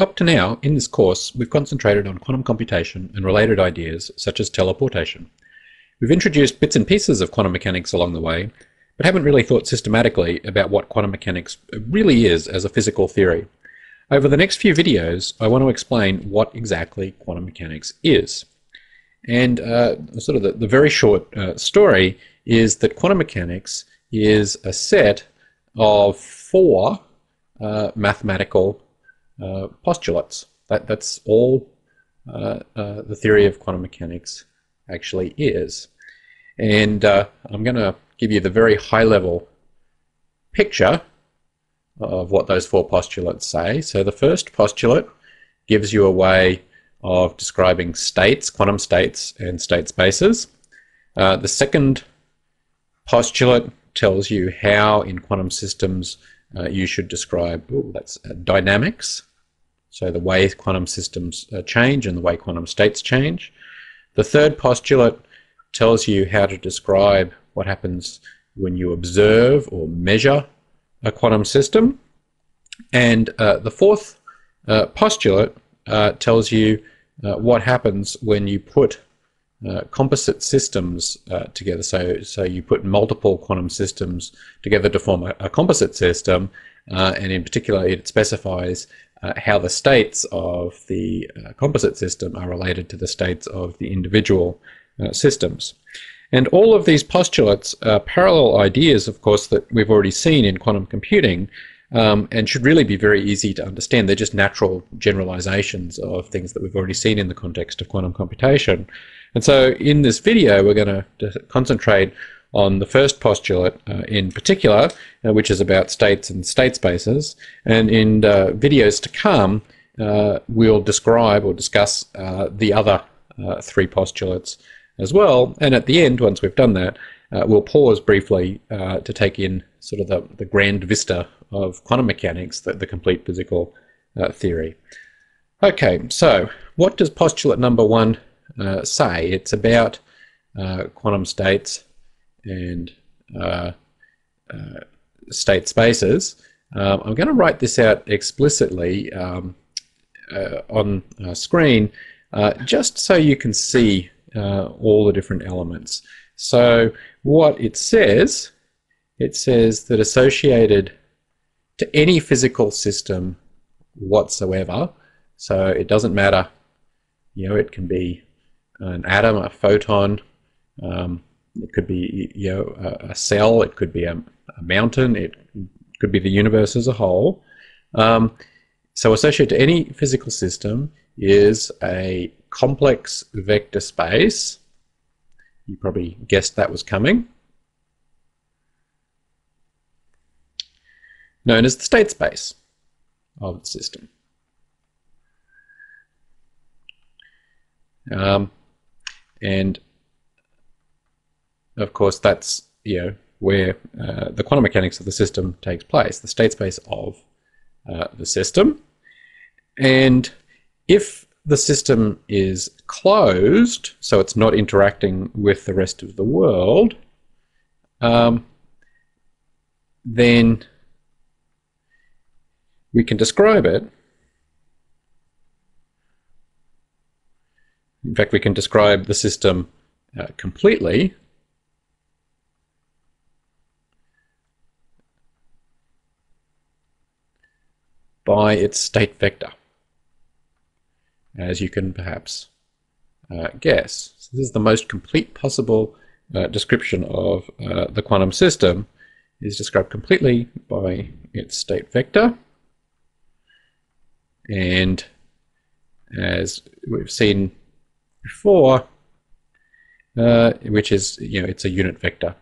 Up to now, in this course, we've concentrated on quantum computation and related ideas such as teleportation. We've introduced bits and pieces of quantum mechanics along the way, but haven't really thought systematically about what quantum mechanics really is as a physical theory. Over the next few videos, I want to explain what exactly quantum mechanics is. And sort of the very short story is that quantum mechanics is a set of four mathematical postulates. That's all the theory of quantum mechanics actually is. And I'm going to give you the very high-level picture of what those four postulates say. So the first postulate gives you a way of describing states, quantum states, and state spaces. The second postulate tells you how in quantum systems you should describe dynamics, so the way quantum systems change and the way quantum states change. The third postulate tells you how to describe what happens when you observe or measure a quantum system. And the fourth postulate tells you what happens when you put composite systems together. So you put multiple quantum systems together to form a composite system, and in particular it specifies how the states of the composite system are related to the states of the individual systems. And all of these postulates are parallel ideas, of course, that we've already seen in quantum computing, and should really be very easy to understand. They're just natural generalizations of things that we've already seen in the context of quantum computation. And so in this video, we're going to concentrate on the first postulate in particular, which is about states and state spaces. And in videos to come, we'll describe or discuss the other three postulates as well. And at the end, once we've done that, we'll pause briefly to take in sort of the grand vista of quantum mechanics, the complete physical theory. Okay, so what does postulate number one say? It's about quantum states and state spaces. I'm going to write this out explicitly on screen just so you can see all the different elements. So what it says that associated to any physical system whatsoever, so it doesn't matter, you know, it can be an atom, a photon, it could be, you know, a cell, it could be a mountain, it could be the universe as a whole. So associated to any physical system is a complex vector space. You probably guessed that was coming. Known as the state space of the system. And of course that's, you know, where the quantum mechanics of the system takes place, the state space of the system. And if the system is closed, so it's not interacting with the rest of the world, then we can describe it. In fact, we can describe the system completely by its state vector, as you can perhaps guess. So this is the most complete possible description of the quantum system, is described completely by its state vector. And as we've seen before, which is, you know, it's a unit vector.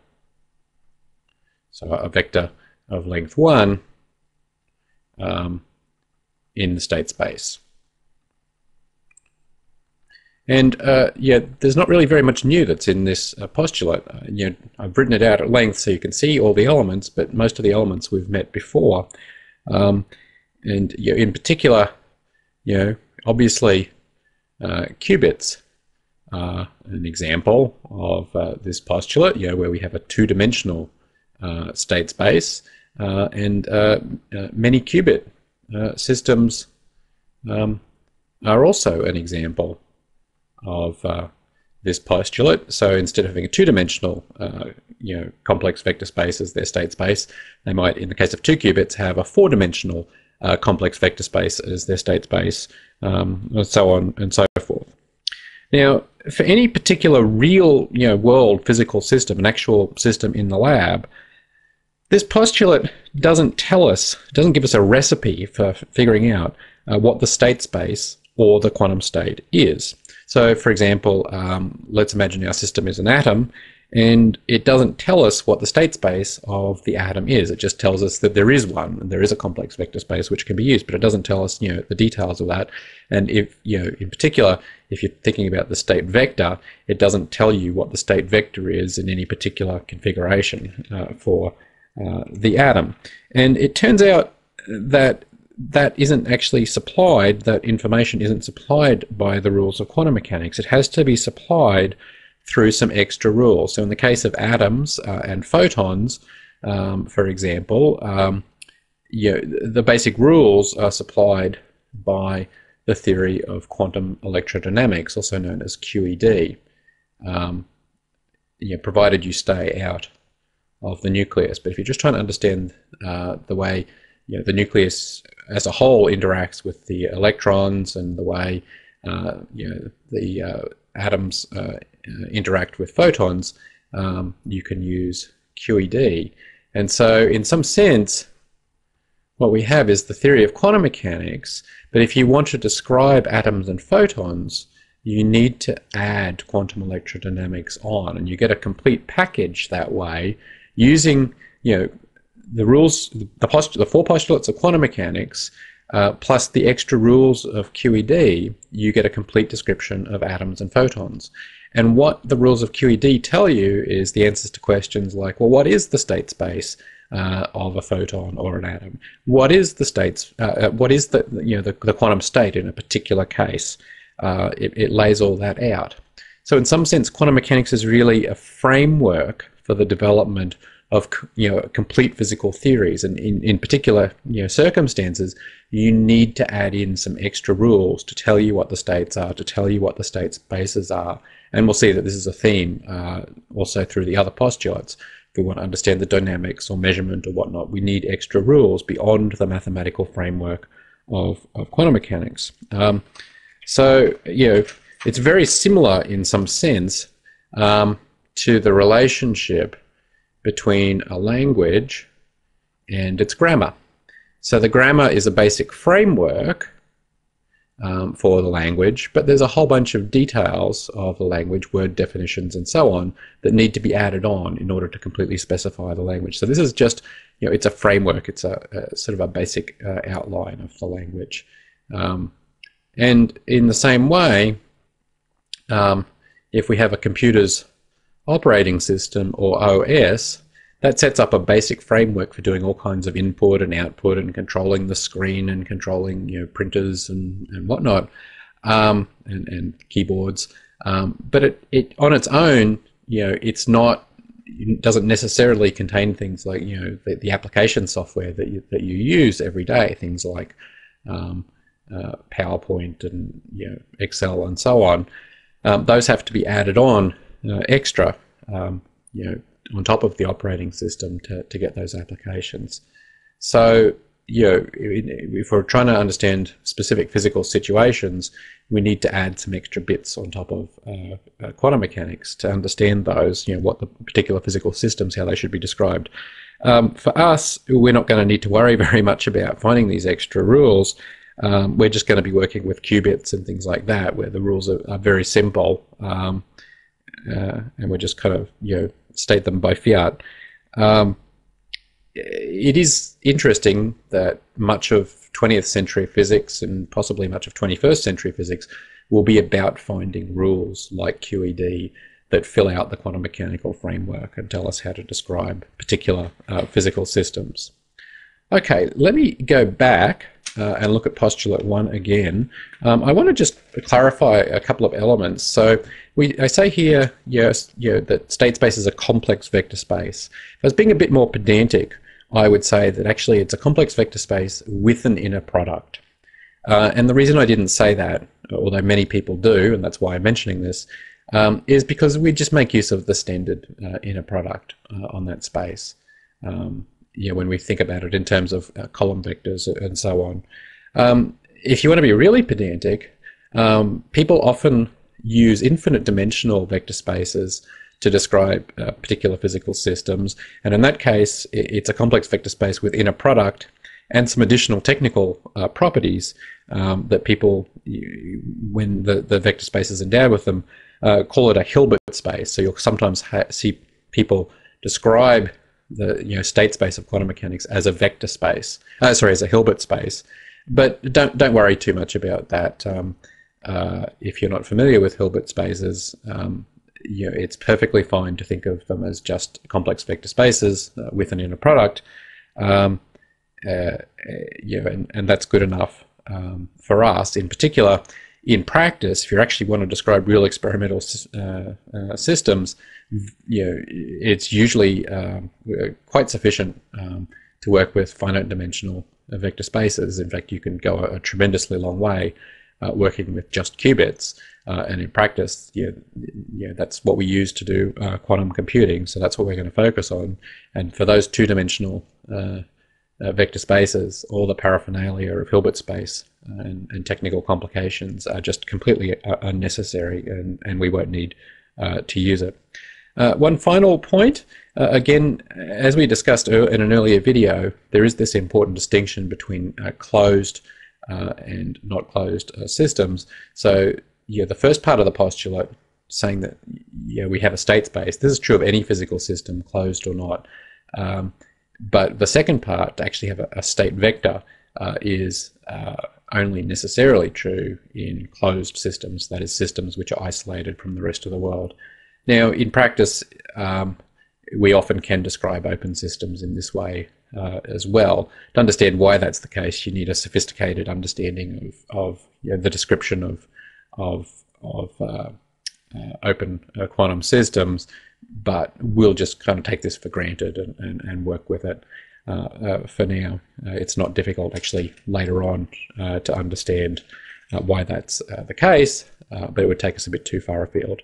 So a vector of length 1 in the state space. And yeah, there's not really very much new that's in this postulate. You know, I've written it out at length so you can see all the elements, but most of the elements we've met before. And you know, in particular, you know, obviously qubits are an example of this postulate, you know, where we have a two-dimensional state space, and many qubit systems are also an example of this postulate. So instead of having a two-dimensional complex vector space as their state space, they might, in the case of two qubits, have a four-dimensional complex vector space as their state space, and so on and so forth. Now, for any particular real world physical system, an actual system in the lab, this postulate doesn't tell us, doesn't give us a recipe for figuring out what the state space or the quantum state is. So, for example, let's imagine our system is an atom, and it doesn't tell us what the state space of the atom is. It just tells us that there is one, and there is a complex vector space which can be used, but it doesn't tell us the details of that. And if in particular, if you're thinking about the state vector, it doesn't tell you what the state vector is in any particular configuration for the atom. And it turns out that that isn't actually supplied, that information isn't supplied by the rules of quantum mechanics. It has to be supplied through some extra rules. So in the case of atoms and photons, for example, the basic rules are supplied by the theory of quantum electrodynamics, also known as QED, provided you stay out of the nucleus. But if you're just trying to understand the way the nucleus as a whole interacts with the electrons and the way the atoms interact with photons, you can use QED. And so in some sense what we have is the theory of quantum mechanics, but if you want to describe atoms and photons, you need to add quantum electrodynamics on, and you get a complete package that way using the rules, the four postulates of quantum mechanics plus the extra rules of QED. You get a complete description of atoms and photons. And what the rules of QED tell you is the answers to questions like, well, what is the state space of a photon or an atom? What is the states? What is the quantum state in a particular case? It lays all that out. So in some sense, quantum mechanics is really a framework for the development of complete physical theories, and in particular circumstances you need to add in some extra rules to tell you what the states are, to tell you what the state spaces are. And we'll see that this is a theme also through the other postulates. If we want to understand the dynamics or measurement or whatnot, we need extra rules beyond the mathematical framework of quantum mechanics. So it's very similar in some sense to the relationship between a language and its grammar. So the grammar is a basic framework for the language, but there's a whole bunch of details of the language, word definitions and so on, that need to be added on in order to completely specify the language. So this is just, it's a framework, it's a sort of a basic outline of the language. And in the same way, if we have a computer's operating system, or OS, that sets up a basic framework for doing all kinds of input and output and controlling the screen and controlling printers and whatnot, and keyboards, but it on its own it doesn't necessarily contain things like the application software that you use every day, things like PowerPoint and Excel and so on. Those have to be added on extra on top of the operating system to get those applications. So if we're trying to understand specific physical situations, we need to add some extra bits on top of quantum mechanics to understand those, what the particular physical systems, how they should be described. For us, we're not going to need to worry very much about finding these extra rules. We're just going to be working with qubits and things like that, where the rules are very simple. And we just kind of state them by fiat. It is interesting that much of 20th century physics and possibly much of 21st century physics will be about finding rules like QED that fill out the quantum mechanical framework and tell us how to describe particular physical systems. Okay, let me go back and look at postulate 1 again. I want to just clarify a couple of elements. So I say here that state space is a complex vector space. If I was being a bit more pedantic, I would say that actually it's a complex vector space with an inner product. And the reason I didn't say that, although many people do, and that's why I'm mentioning this, is because we just make use of the standard inner product on that space. Yeah, when we think about it in terms of column vectors and so on. If you want to be really pedantic, people often use infinite dimensional vector spaces to describe particular physical systems, and in that case it's a complex vector space with inner product and some additional technical properties that people, when the vector space is endowed with them, call it a Hilbert space. So you'll sometimes see people describe the state space of quantum mechanics as a vector space, sorry, as a Hilbert space. But don't worry too much about that. If you're not familiar with Hilbert spaces, it's perfectly fine to think of them as just complex vector spaces with an inner product. And that's good enough for us. In particular, in practice, if you actually want to describe real experimental systems, it's usually quite sufficient to work with finite dimensional vector spaces. In fact, you can go a tremendously long way working with just qubits, and in practice, that's what we use to do quantum computing. So that's what we're going to focus on. And for those two-dimensional vector spaces, all the paraphernalia of Hilbert space and technical complications are just completely unnecessary, and we won't need to use it. One final point, again, as we discussed in an earlier video, there is this important distinction between closed and not closed systems. So the first part of the postulate, saying that we have a state space, this is true of any physical system, closed or not. But the second part, to actually have a state vector, is only necessarily true in closed systems, that is, systems which are isolated from the rest of the world. Now, in practice, we often can describe open systems in this way as well. To understand why that's the case, you need a sophisticated understanding of the description of open quantum systems, but we'll just kind of take this for granted and work with it for now. It's not difficult, actually, later on to understand why that's the case, but it would take us a bit too far afield.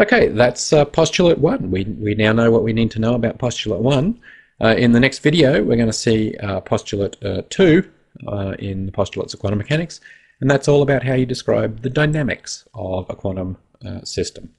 Okay, that's postulate 1. We now know what we need to know about postulate 1. In the next video, we're going to see postulate 2 in the postulates of quantum mechanics, and that's all about how you describe the dynamics of a quantum system.